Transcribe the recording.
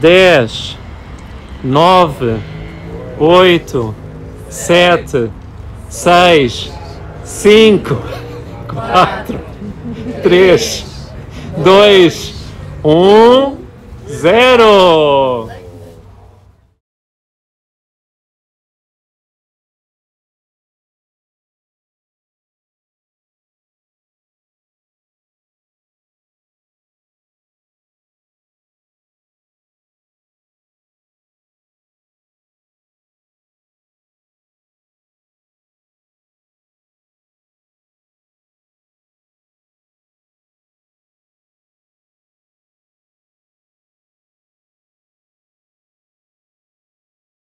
10, 9, 8, 7, 6, 5, 4, 3, 2, 1, 0.